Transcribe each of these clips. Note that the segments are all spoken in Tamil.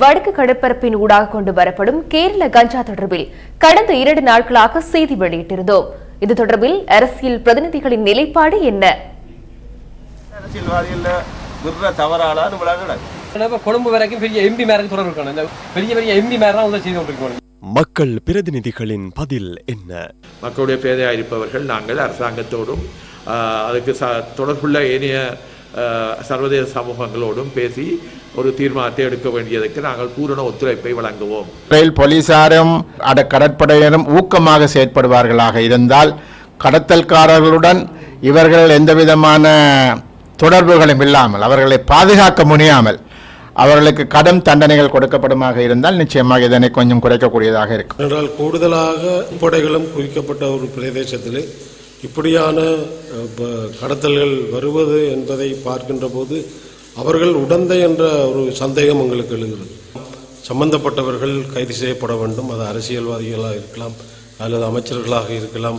வடக்கு கடற்பரப்பின் ஊடாக கொண்டு வரப்படும் கேரள கஞ்சா தொடர்பில் கடந்த 2 நாட்களாக செய்தி வெளியிட்டிருந்தோம். இது தொடர்பில் அரசியல் பிரதிநிதிகளின் நிலைப்பாடு என்ன? மக்கள் பிரதிநிதிகளின் பதில் என்ன? மக்களுடைய பேரையாக இருப்பவர்கள் நாங்கள் அரசாங்கத்தோடும் அதுக்கு தொடர்புள்ள ஏனைய சர்வதேச சமூகங்களோடும் பேசி ஒரு தீர்மானத்தை எடுக்க வேண்டியதற்கு நாங்கள் பூரண ஒத்துழைப்பை வழங்குவோம். ரயில் போலீசாரும் கடற்படையினரும் ஊக்கமாக செயற்படுவார்களாக இருந்தால் கடத்தல்காரர்களுடன் இவர்கள் எந்தவிதமான தொடர்புகளும் இல்லாமல் அவர்களை பாதுகாக்க முடியாமல் அவர்களுக்கு கடும் தண்டனைகள் கொடுக்கப்படுமாக இருந்தால் நிச்சயமாக இதனை கொஞ்சம் குறைக்கக்கூடியதாக இருக்கும். என்றால் கூடுதலாக படைகளும் குறிக்கப்பட்ட ஒரு பிரதேசத்திலே இப்படியான கடத்தல்கள் வருவது என்பதை பார்க்கின்ற போது அவர்கள் உடந்தை என்ற ஒரு சந்தேகம் எங்களுக்கு எழுகிறது. சம்பந்தப்பட்டவர்கள் கைது செய்யப்பட வேண்டும். அது அரசியல்வாதிகளாக இருக்கலாம் அல்லது அமைச்சர்களாக இருக்கலாம்.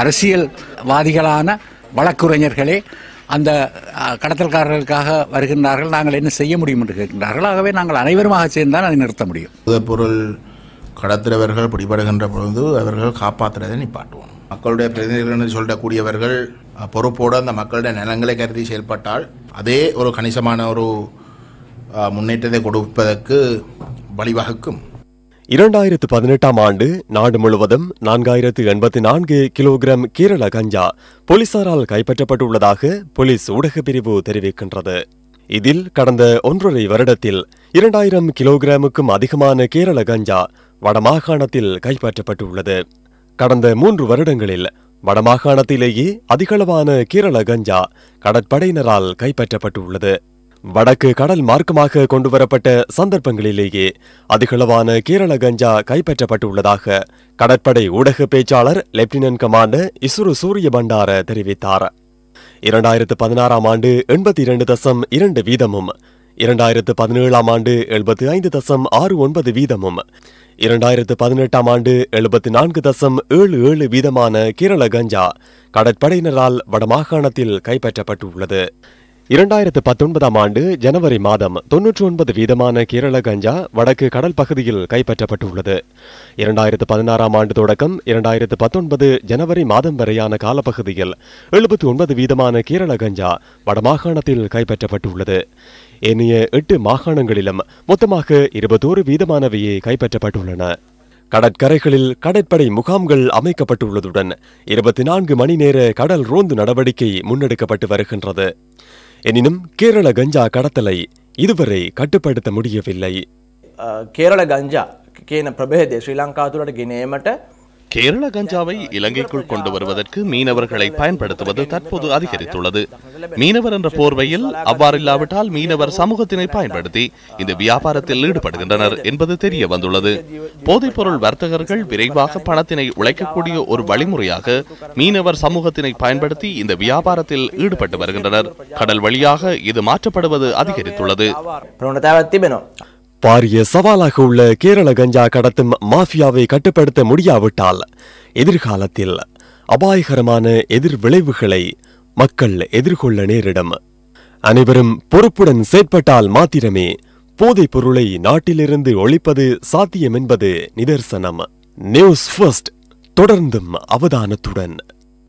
அரசியல்வாதிகளான வழக்குரைஞர்களே அந்த கடத்தல்காரர்களுக்காக வருகின்றார்கள், நாங்கள் என்ன செய்ய முடியும் என்று கேட்கின்றார்கள். ஆகவே நாங்கள் அனைவருமாக சேர்ந்தால் அதை நிறுத்த முடியும். பொருள் கடத்துறவர்கள் பிடிபடுகின்ற பொழுது அவர்கள் காப்பாற்றுறதை நிப்பாட்டுவோம். மக்களுடைய பிரதிநிதிகள் சொல்லக்கூடியவர்கள் பொறுப்போடு அந்த மக்களுடைய நலன்களை கருதி செயல்பட்டால் அதே ஒரு கணிசமான ஒரு முன்னேற்றத்தை கொடுப்பதற்கு வழிவகுக்கும். 2018ஆம் ஆண்டு நாடு முழுவதும் 4084 கிலோகிராம் கேரள கஞ்சா போலீசாரால் கைப்பற்றப்பட்டுள்ளதாக போலீஸ் ஊடக பிரிவு தெரிவிக்கின்றது. இதில் கடந்த 1.5 வருடத்தில் 2000 கிலோகிராமுக்கும் அதிகமான கேரள கஞ்சா வடமாகாணத்தில் கைப்பற்றப்பட்டுள்ளது. கடந்த 3 வருடங்களில் வடமாகாணத்திலேயே அதிகளவான கேரள கஞ்சா கடற்படையினரால் கைப்பற்றப்பட்டுள்ளது. வடக்கு கடல் மார்க்கமாக கொண்டுவரப்பட்ட சந்தர்ப்பங்களிலேயே அதிகளவான கேரள கஞ்சா கைப்பற்றப்பட்டுள்ளதாக கடற்படை ஊடக பேச்சாளர் லெப்டினன்ட் கமாண்டர் இசுரு சூரிய பண்டார தெரிவித்தார். 2016ஆம் ஆண்டு 82.2% வீதமும் 2017ஆம் ஆண்டு 75.69% வீதமும் 2018ஆம் ஆண்டு 74.77% வீதமான கேரள கஞ்சா கடற்படையினரால் வடமாகாணத்தில் கைப்பற்றப்பட்டுள்ளது. 2019ஆம் ஆண்டு ஜனவரி மாதம் 99% வீதமான கேரள கஞ்சா வடக்கு கடல் பகுதியில் கைப்பற்றப்பட்டுள்ளது. 2016ஆம் ஆண்டு தொடக்கம் 2019 ஜனவரி மாதம் வரையான காலப்பகுதியில் 79% வீதமான கேரள கஞ்சா வடமாகாணத்தில் கைப்பற்றப்பட்டுள்ளது. ஏனைய 8 மாகாணங்களிலும் மொத்தமாக 21% வீதமானவையே கைப்பற்றப்பட்டுள்ளன. கடற்கரைகளில் கடற்படை முகாம்கள் அமைக்கப்பட்டுள்ளதுடன் 24 மணி நேர கடல் ரோந்து நடவடிக்கை முன்னெடுக்கப்பட்டு வருகின்றது. எனினும் கேரள கஞ்சா கடத்தலை இதுவரை கட்டுப்படுத்த முடியவில்லை. கேரள கஞ்சா பிரபேதே ஸ்ரீலங்கா கிணேமட்ட கேரள கஞ்சாவை இலங்கைக்குள் கொண்டு வருவதற்கு மீனவர்களை பயன்படுத்துவது தற்போது அதிகரித்துள்ளது. மீனவர் என்ற போர்வையில் அவ்வாறில்லாவிட்டால் மீனவர் சமூகத்தினை பயன்படுத்தி இந்த வியாபாரத்தில் ஈடுபடுகின்றனர் என்பது தெரிய வந்துள்ளது. போதைப்பொருள் வர்த்தகர்கள் விரைவாக பணத்தினை உழைக்கக்கூடிய ஒரு வழிமுறையாக மீனவர் சமூகத்தினை பயன்படுத்தி இந்த வியாபாரத்தில் ஈடுபட்டு வருகின்றனர். கடல் வழியாக இது மாற்றப்படுவது அதிகரித்துள்ளது. பாரிய சவாலாக உள்ள கேரள கஞ்சா கடத்தும் மாஃபியாவை கட்டுப்படுத்த முடியாவிட்டால் எதிர்காலத்தில் அபாயகரமான எதிர்விளைவுகளை மக்கள் எதிர்கொள்ள நேரிடும். அனைவரும் பொறுப்புடன் செயற்பட்டால் மாத்திரமே போதைப் பொருளை நாட்டிலிருந்து ஒழிப்பது சாத்தியம் என்பது நிதர்சனம். நியூஸ் ஃபர்ஸ்ட் தொடர்ந்தும் அவதானத்துடன்.